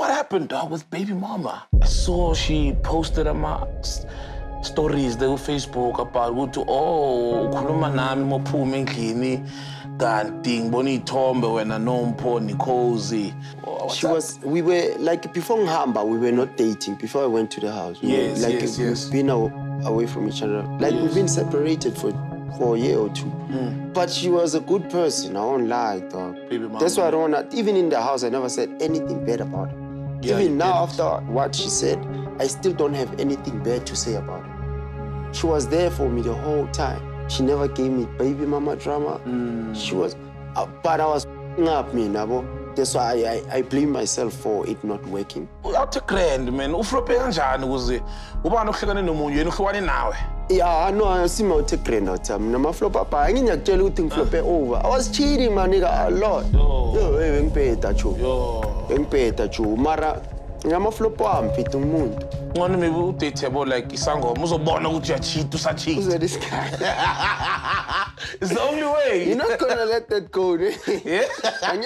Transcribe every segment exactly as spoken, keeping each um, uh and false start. what happened, dog, with baby mama. I saw she posted on my stories there on Facebook about what to, oh, khuluma nami mophuma endlini kanti ngibona ithombe wena nompho nikhozi. She was, we were, like, before ngihamba, we were not dating, before I went to the house. We yes, were, like, yes, we've yes. been away from each other. Like, yes. we've been separated for, for a year or two. Mm. But she was a good person, I won't lie, dog. Baby mama. That's why I don't want to, even in the house, I never said anything bad about her. Yeah, even now, didn't. after what she said, I still don't have anything bad to say about her. She was there for me the whole time. She never gave me baby mama drama. Mm. She was, uh, but I was up, me, nabo. That's why I, I, I blame myself for it not working. That's a grand, man. Yeah, I know, I see my grand out there. I'm a flop up. I didn't tell you to flop over. I was cheating my nigga a lot. Yo, I'm paying attention. Yo, I'm paying attention. Mara, I'm a flop up. I'm fit to move. One of me will take table like Isango. Muzo bona uti achi to sachi. Who's this guy? It's the only way. You're not gonna let that go, eh? Yeah. I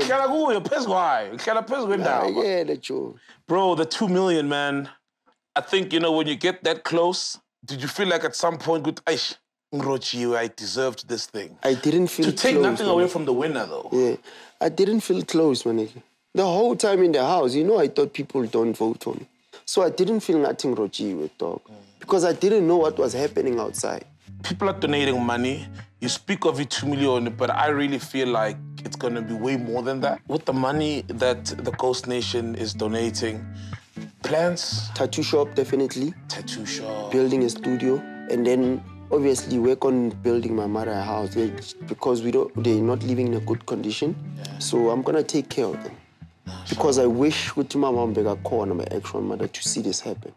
can't go. You're pissed why? You can't piss wind down. Yeah, that's true. Bro, the two million, man. I think you know when you get that close. Did you feel like at some point, good, Aish, Ngrochi, I deserved this thing? I didn't feel close. To take close, nothing man. away from the winner, though. Yeah, I didn't feel close, man. The whole time in the house, you know, I thought people don't vote for me. So I didn't feel nothing, Roji, with dog, mm. because I didn't know what was happening outside. People are donating money. You speak of it two million, but I really feel like it's going to be way more than that. With the money that the Ghost Nation is donating, plans? Tattoo shop, definitely. Tattoo shop. Building a studio, and then obviously work on building my mother a house because we don't. They're not living in a good condition. Yeah. So I'm gonna take care of them. Because I wish with my mom, beg a call on my actual mother to see this happen.